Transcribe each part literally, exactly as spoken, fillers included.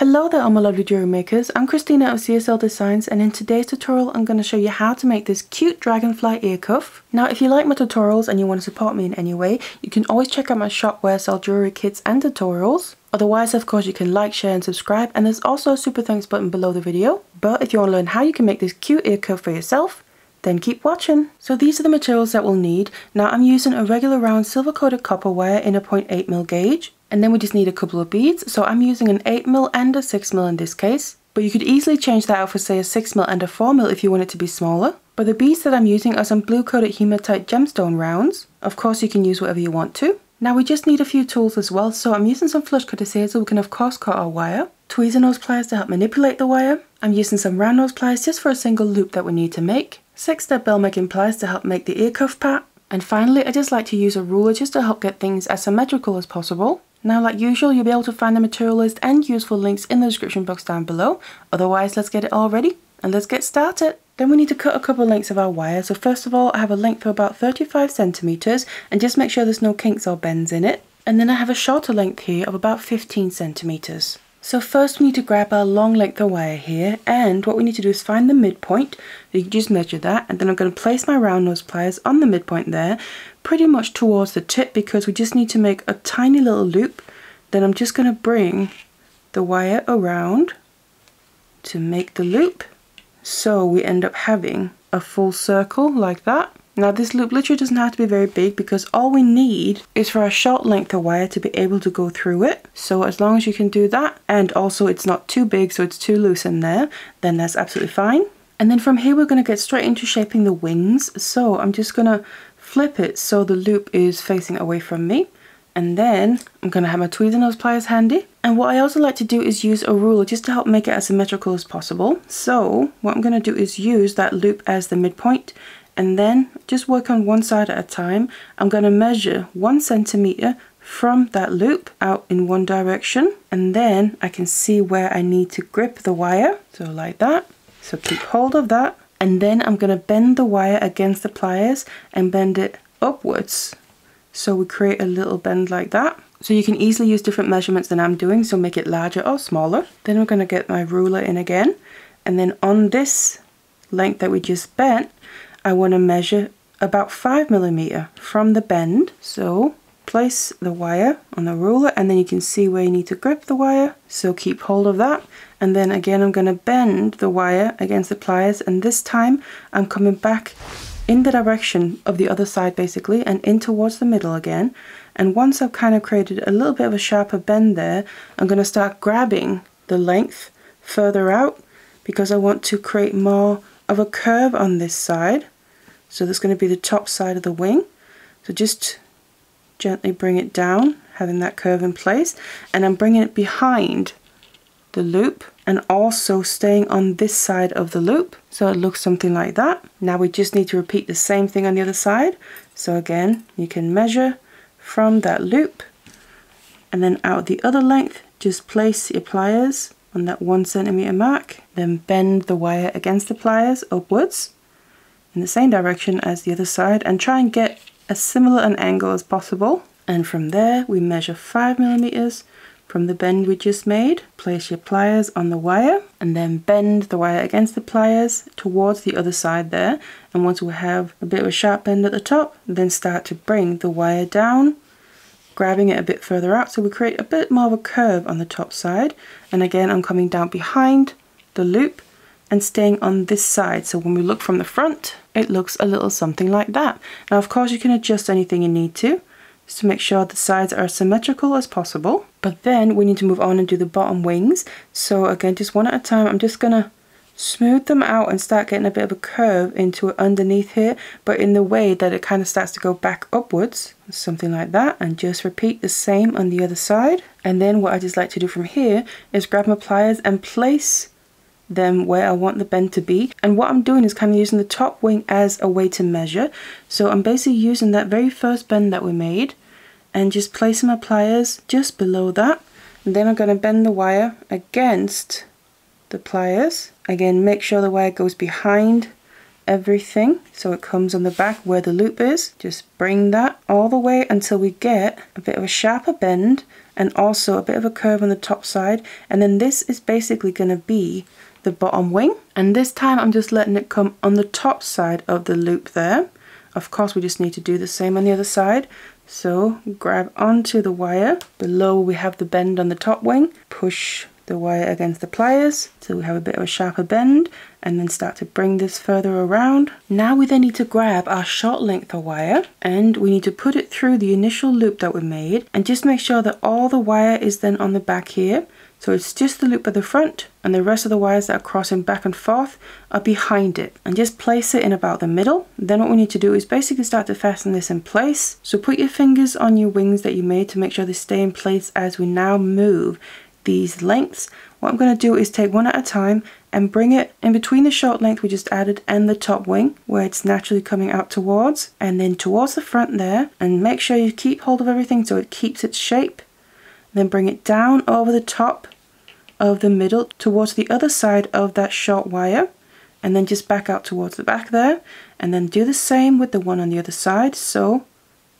Hello there all my lovely jewellery makers, I'm Christina of C S L Designs, and in today's tutorial I'm going to show you how to make this cute dragonfly ear cuff. Now if you like my tutorials and you want to support me in any way, you can always check out my shop where I sell jewellery kits and tutorials. Otherwise of course you can like, share and subscribe, and there's also a super thanks button below the video. But if you want to learn how you can make this cute ear cuff for yourself, then keep watching. So these are the materials that we'll need. Now I'm using a regular round silver coated copper wire in a zero point eight mil gauge. And then we just need a couple of beads. So I'm using an eight mil and a six mil in this case. But you could easily change that out for say a six mil and a four mil if you want it to be smaller. But the beads that I'm using are some blue coated hematite gemstone rounds. Of course you can use whatever you want to. Now we just need a few tools as well. So I'm using some flush cutters here so we can of course cut our wire. Tweezer nose pliers to help manipulate the wire. I'm using some round nose pliers just for a single loop that we need to make. six step bell making pliers to help make the ear cuff part, and finally I just like to use a ruler just to help get things as symmetrical as possible. Now like usual you'll be able to find the material list and useful links in the description box down below. Otherwise let's get it all ready and let's get started. Then we need to cut a couple lengths of our wire. So first of all I have a length of about thirty-five centimeters, and just make sure there's no kinks or bends in it. And then I have a shorter length here of about fifteen centimeters. So first we need to grab our long length of wire here, and what we need to do is find the midpoint. So you can just measure that, and then I'm going to place my round nose pliers on the midpoint there, pretty much towards the tip, because we just need to make a tiny little loop. Then I'm just going to bring the wire around to make the loop. So we end up having a full circle like that. Now this loop literally doesn't have to be very big, because all we need is for a short length of wire to be able to go through it. So as long as you can do that, and also it's not too big so it's too loose in there, then that's absolutely fine. And then from here we're going to get straight into shaping the wings. So I'm just going to flip it so the loop is facing away from me. And then I'm going to have my tweezer nose pliers handy. And what I also like to do is use a ruler just to help make it as symmetrical as possible. So what I'm going to do is use that loop as the midpoint, and then just work on one side at a time. I'm going to measure one centimeter from that loop out in one direction, and then I can see where I need to grip the wire, so like that. So keep hold of that, and then I'm going to bend the wire against the pliers and bend it upwards, so we create a little bend like that. So you can easily use different measurements than I'm doing, so make it larger or smaller. Then I'm going to get my ruler in again, and then on this length that we just bent I want to measure about five millimeter from the bend. So place the wire on the ruler, and then you can see where you need to grip the wire. So keep hold of that, and then again I'm going to bend the wire against the pliers, and this time I'm coming back in the direction of the other side basically, and in towards the middle again. And once I've kind of created a little bit of a sharper bend there, I'm going to start grabbing the length further out, because I want to create more of a curve on this side. So that's going to be the top side of the wing. So just gently bring it down, having that curve in place, and I'm bringing it behind the loop, and also staying on this side of the loop. So it looks something like that. Now we just need to repeat the same thing on the other side. So again, you can measure from that loop, and then out the other length, just place your pliers on that one centimeter mark, then bend the wire against the pliers upwards in the same direction as the other side, and try and get as similar an angle as possible. And from there we measure five millimeters from the bend we just made. Place your pliers on the wire, and then bend the wire against the pliers towards the other side there, and once we have a bit of a sharp bend at the top, then start to bring the wire down, grabbing it a bit further out, so we create a bit more of a curve on the top side. And again I'm coming down behind the loop and staying on this side, so when we look from the front it looks a little something like that. Now of course you can adjust anything you need to, just to make sure the sides are as symmetrical as possible. But then we need to move on and do the bottom wings. So again, just one at a time, I'm just gonna smooth them out and start getting a bit of a curve into it underneath here, but in the way that it kind of starts to go back upwards, something like that. And just repeat the same on the other side. And then what I just like to do from here is grab my pliers and place them where I want the bend to be. And what I'm doing is kind of using the top wing as a way to measure. So I'm basically using that very first bend that we made, and just placing my pliers just below that. And then I'm going to bend the wire against the pliers. Again, make sure the wire goes behind everything, so it comes on the back where the loop is. Just bring that all the way until we get a bit of a sharper bend, and also a bit of a curve on the top side, and then this is basically going to be the bottom wing. And this time I'm just letting it come on the top side of the loop there. Of course we just need to do the same on the other side. So grab onto the wire, below we have the bend on the top wing, push the wire against the pliers so we have a bit of a sharper bend, and then start to bring this further around. Now we then need to grab our short length of wire and we need to put it through the initial loop that we made, and just make sure that all the wire is then on the back here. So it's just the loop at the front and the rest of the wires that are crossing back and forth are behind it, and just place it in about the middle. Then what we need to do is basically start to fasten this in place. So put your fingers on your wings that you made to make sure they stay in place as we now move these lengths. What I'm going to do is take one at a time and bring it in between the short length we just added and the top wing where it's naturally coming out towards, and then towards the front there, and make sure you keep hold of everything so it keeps its shape. Then bring it down over the top of the middle towards the other side of that short wire, and then just back out towards the back there, and then do the same with the one on the other side. So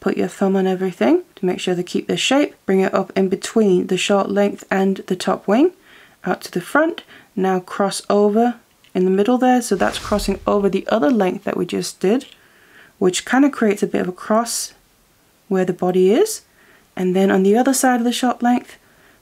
put your thumb on everything to make sure they keep their shape, bring it up in between the short length and the top wing, out to the front. Now cross over in the middle there, so that's crossing over the other length that we just did, which kind of creates a bit of a cross where the body is. And then on the other side of the short length,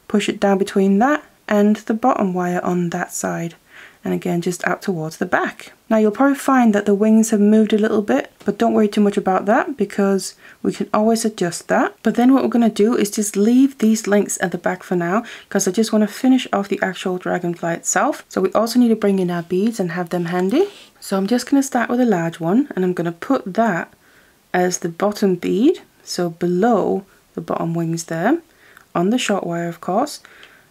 push it down between that and the bottom wire on that side. And again, just out towards the back. Now you'll probably find that the wings have moved a little bit, but don't worry too much about that because we can always adjust that. But then what we're going to do is just leave these lengths at the back for now, because I just want to finish off the actual dragonfly itself. So we also need to bring in our beads and have them handy. So I'm just going to start with a large one, and I'm going to put that as the bottom bead, so below the bottom wings there, on the short wire of course,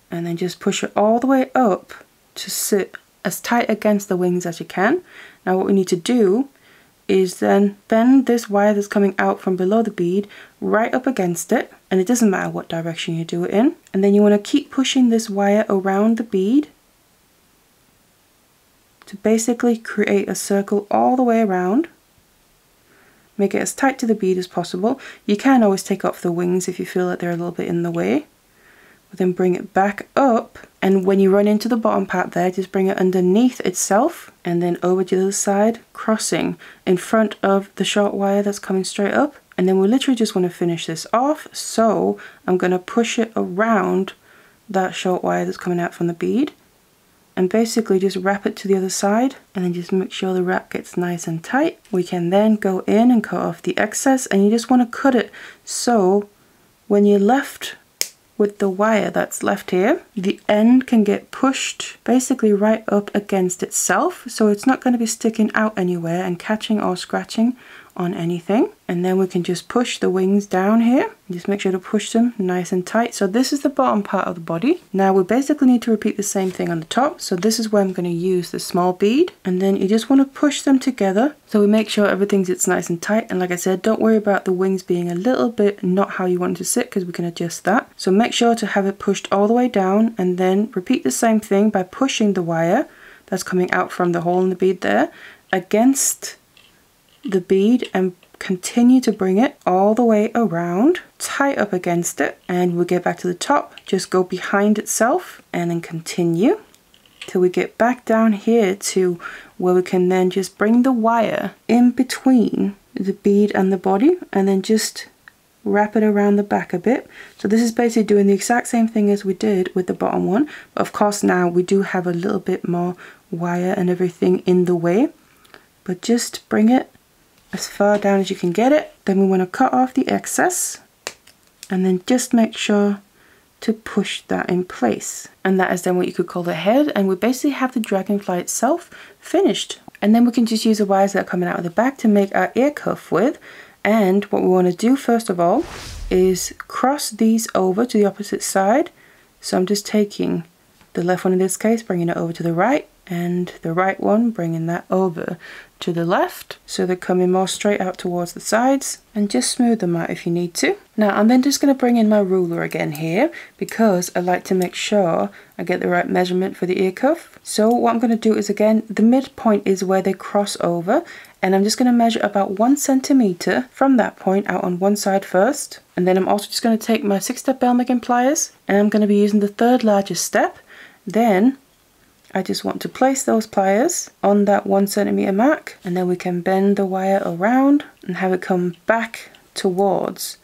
and then just push it all the way up to sit as tight against the wings as you can. Now what we need to do is then bend this wire that's coming out from below the bead right up against it, and it doesn't matter what direction you do it in, and then you want to keep pushing this wire around the bead to basically create a circle all the way around. Make it as tight to the bead as possible. You can always take off the wings if you feel that they're a little bit in the way, but then bring it back up. And when you run into the bottom part there, just bring it underneath itself and then over to the other side, crossing in front of the short wire that's coming straight up. And then we literally just want to finish this off. So I'm going to push it around that short wire that's coming out from the bead and basically just wrap it to the other side, and then just make sure the wrap gets nice and tight. We can then go in and cut off the excess, and you just want to cut it so when you're left with the wire that's left here, the end can get pushed basically right up against itself, so it's not going to be sticking out anywhere and catching or scratching on anything. And then we can just push the wings down here, just make sure to push them nice and tight. So this is the bottom part of the body. Now we basically need to repeat the same thing on the top, so this is where I'm going to use the small bead, and then you just want to push them together so we make sure everything sits nice and tight. And like I said, don't worry about the wings being a little bit not how you want it to sit, because we can adjust that. So make sure to have it pushed all the way down, and then repeat the same thing by pushing the wire that's coming out from the hole in the bead there against the bead, and continue to bring it all the way around, tight up against it. And we'll get back to the top, just go behind itself and then continue till we get back down here to where we can then just bring the wire in between the bead and the body, and then just wrap it around the back a bit. So this is basically doing the exact same thing as we did with the bottom one, but of course now we do have a little bit more wire and everything in the way, but just bring it as far down as you can get it. Then we want to cut off the excess, and then just make sure to push that in place. And that is then what you could call the head, and we basically have the dragonfly itself finished. And then we can just use the wires that are coming out of the back to make our ear cuff with. And what we want to do first of all is cross these over to the opposite side. So I'm just taking the left one in this case, bringing it over to the right, and the right one, bringing that over to the left, so they're coming more straight out towards the sides, and just smooth them out if you need to. Now I'm then just going to bring in my ruler again here, because I like to make sure I get the right measurement for the ear cuff. So what I'm going to do is, again, the midpoint is where they cross over, and I'm just going to measure about one centimeter from that point out on one side first. And then I'm also just going to take my six step bell making pliers, and I'm going to be using the third largest step. Then I just want to place those pliers on that one centimeter mark, and then we can bend the wire around and have it come back towards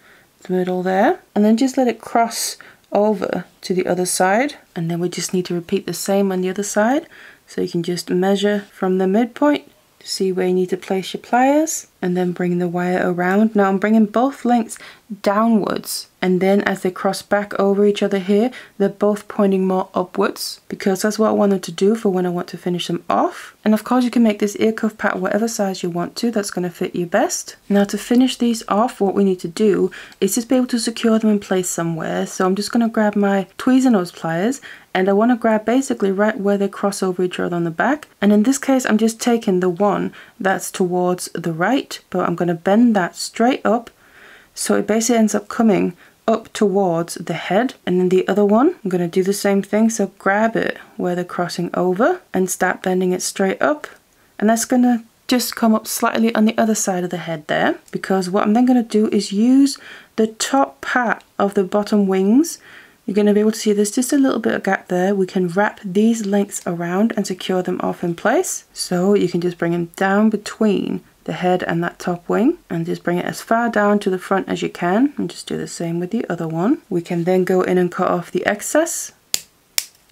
the middle there, and then just let it cross over to the other side. And then we just need to repeat the same on the other side. So you can just measure from the midpoint to see where you need to place your pliers, and then bring the wire around. Now I'm bringing both lengths downwards, and then as they cross back over each other here, they're both pointing more upwards, because that's what I want them to do for when I want to finish them off. And of course you can make this ear cuff pattern whatever size you want to, that's going to fit you best. Now to finish these off, what we need to do is just be able to secure them in place somewhere. So I'm just going to grab my Tweezernose pliers, and I want to grab basically right where they cross over each other on the back. And in this case I'm just taking the one that's towards the right, but I'm going to bend that straight up, so it basically ends up coming up towards the head. And then the other one, I'm going to do the same thing, so grab it where they're crossing over and start bending it straight up, and that's going to just come up slightly on the other side of the head there, because what I'm then going to do is use the top part of the bottom wings. You're going to be able to see there's just a little bit of gap there. We can wrap these lengths around and secure them off in place, so you can just bring them down between the head and that top wing, and just bring it as far down to the front as you can, and just do the same with the other one. We can then go in and cut off the excess,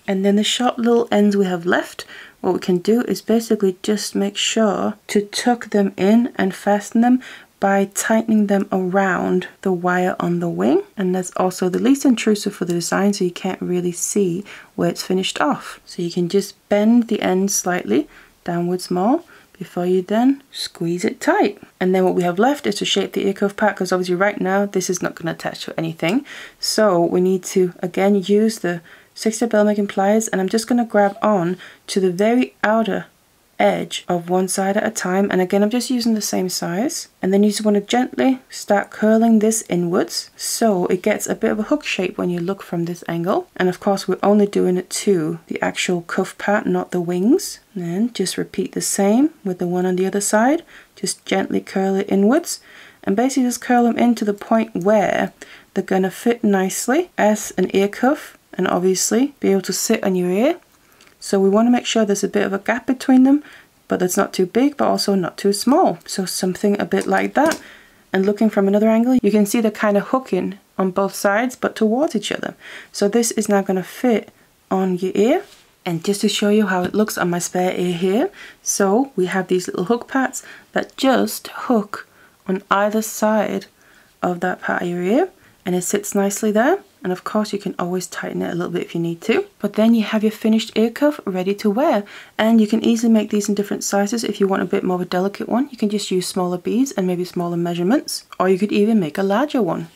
and then the sharp little ends we have left, what we can do is basically just make sure to tuck them in and fasten them by tightening them around the wire on the wing, and that's also the least intrusive for the design, so you can't really see where it's finished off. So you can just bend the end slightly downwards more before you then squeeze it tight. And then what we have left is to shape the ear cuff part, because obviously right now this is not going to attach to anything. So we need to again use the six step bell making pliers, and I'm just going to grab on to the very outer edge of one side at a time, and again I'm just using the same size. And then you just want to gently start curling this inwards, so it gets a bit of a hook shape when you look from this angle. And of course we're only doing it to the actual cuff part, not the wings. And then just repeat the same with the one on the other side, just gently curl it inwards, and basically just curl them in to the point where they're going to fit nicely as an ear cuff, and obviously be able to sit on your ear. So we want to make sure there's a bit of a gap between them, but that's not too big but also not too small. So something a bit like that. And looking from another angle, you can see they're kind of hooking on both sides but towards each other. So this is now going to fit on your ear. And just to show you how it looks on my spare ear here, so we have these little hook parts that just hook on either side of that part of your ear, and it sits nicely there. And of course you can always tighten it a little bit if you need to, but then you have your finished ear cuff ready to wear. And you can easily make these in different sizes. If you want a bit more of a delicate one, you can just use smaller beads and maybe smaller measurements, or you could even make a larger one.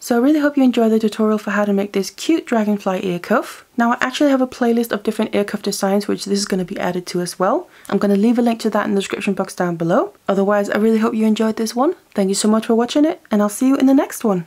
So I really hope you enjoyed the tutorial for how to make this cute dragonfly ear cuff. Now I actually have a playlist of different ear cuff designs, which this is going to be added to as well. I'm going to leave a link to that in the description box down below. Otherwise I really hope you enjoyed this one. Thank you so much for watching it, and I'll see you in the next one.